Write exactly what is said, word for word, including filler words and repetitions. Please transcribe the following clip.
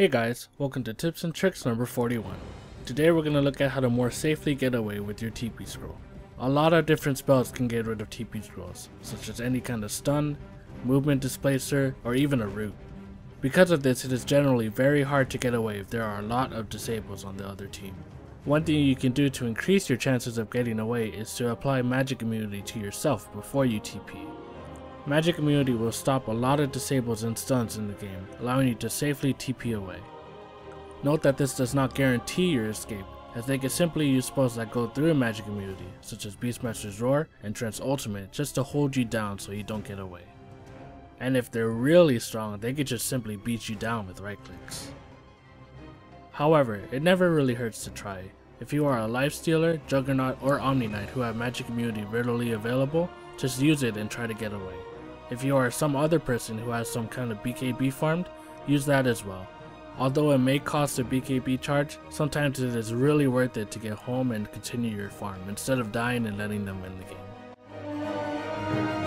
Hey guys, welcome to tips and tricks number forty-one. Today we're going to look at how to more safely get away with your T P scroll. A lot of different spells can get rid of T P scrolls, such as any kind of stun, movement displacer, or even a root. Because of this, it is generally very hard to get away if there are a lot of disables on the other team. One thing you can do to increase your chances of getting away is to apply Magic Immunity to yourself before you T P. Magic Immunity will stop a lot of disables and stuns in the game, allowing you to safely T P away. Note that this does not guarantee your escape, as they can simply use spells that go through Magic Immunity, such as Beastmaster's Roar and Trent's Ultimate, just to hold you down so you don't get away. And if they're really strong, they could just simply beat you down with right clicks. However, it never really hurts to try. If you are a Lifestealer, Juggernaut, or Omniknight who have Magic Immunity readily available, just use it and try to get away. If you are some other person who has some kind of B K B farmed, use that as well. Although it may cost a B K B charge, sometimes it is really worth it to get home and continue your farm instead of dying and letting them win the game.